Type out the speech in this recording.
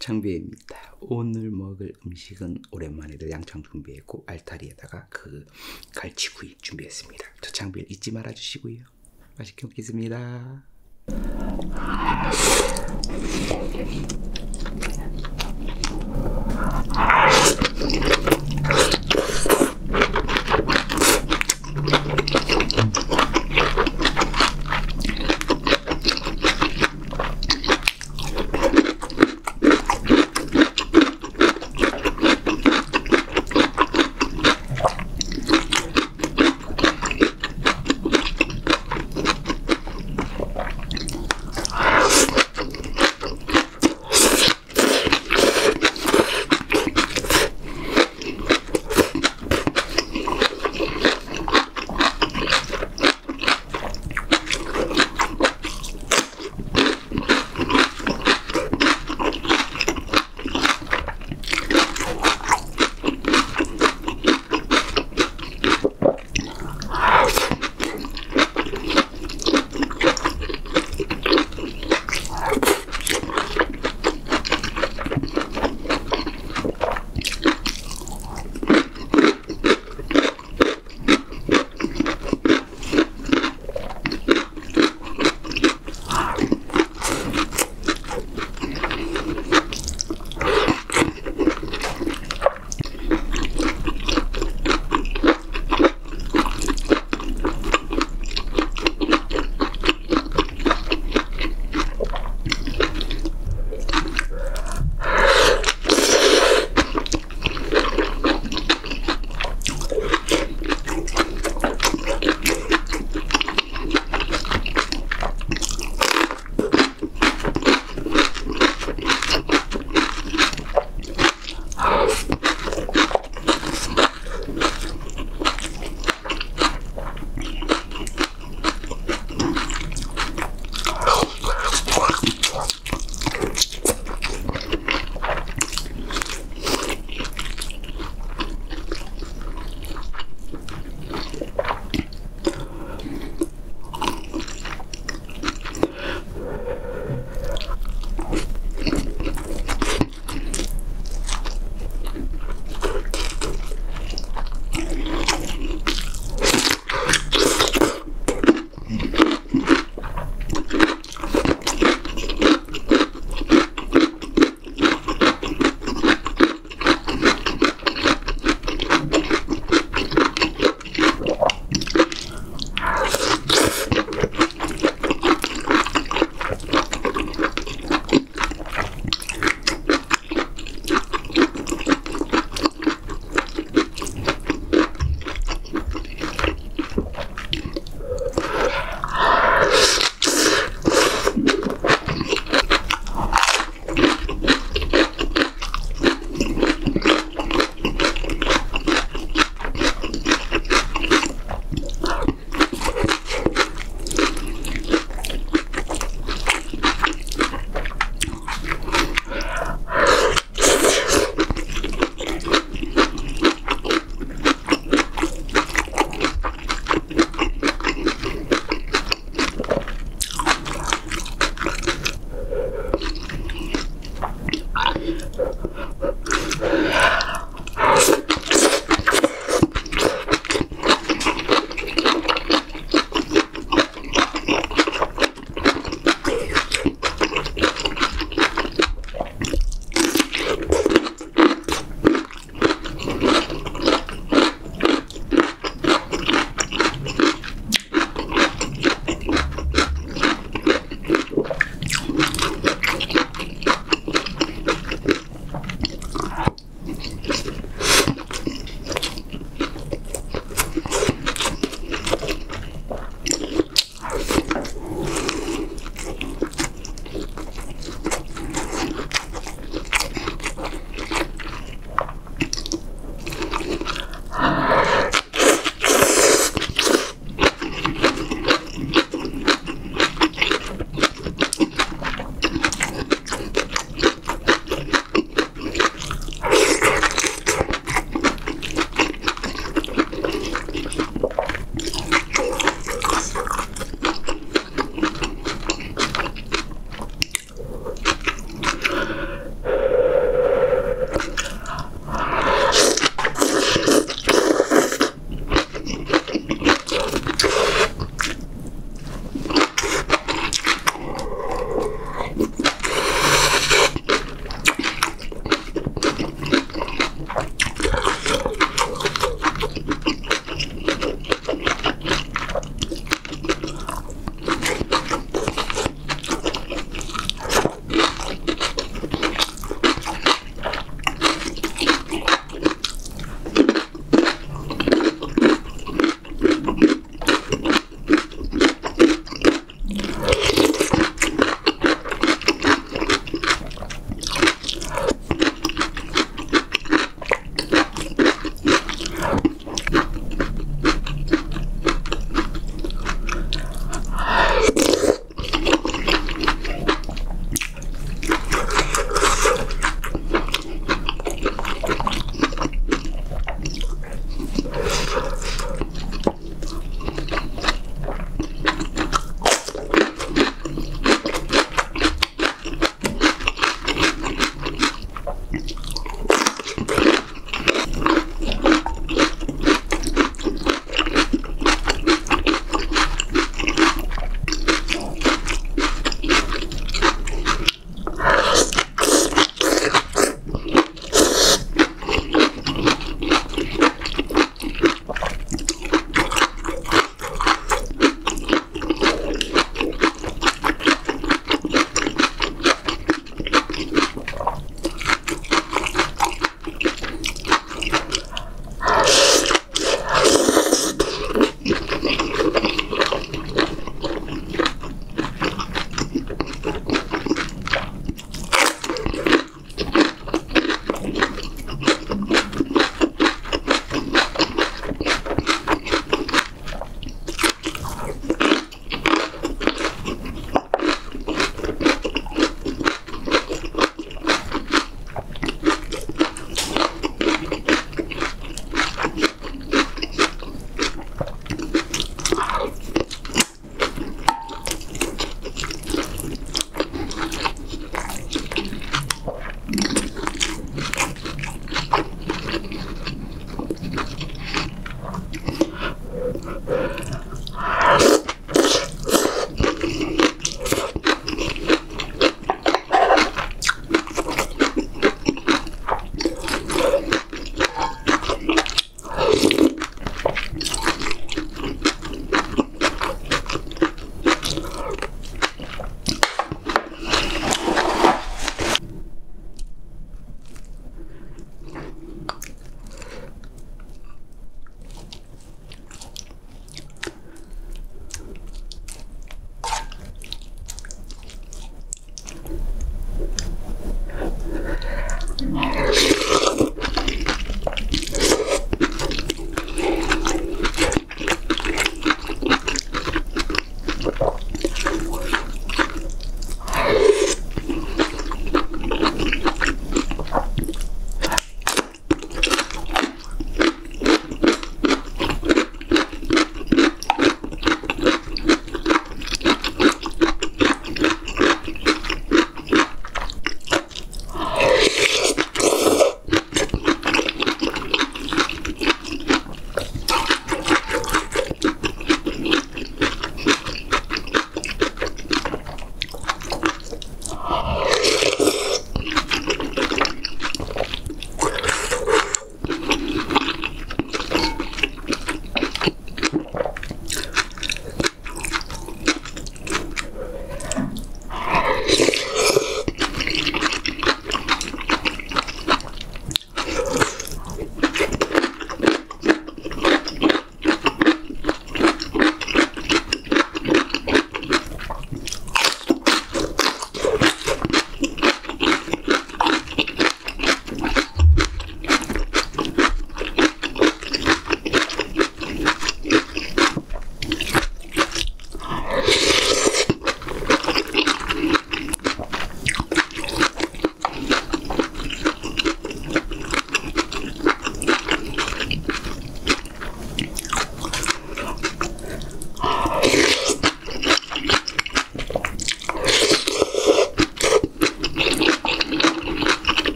창배입니다. 오늘 먹을 음식은 오랜만에도 양창 준비했고 알타리에다가 그 갈치구이 준비했습니다. 저 창배 잊지 말아 주시고요. 맛있게 먹겠습니다.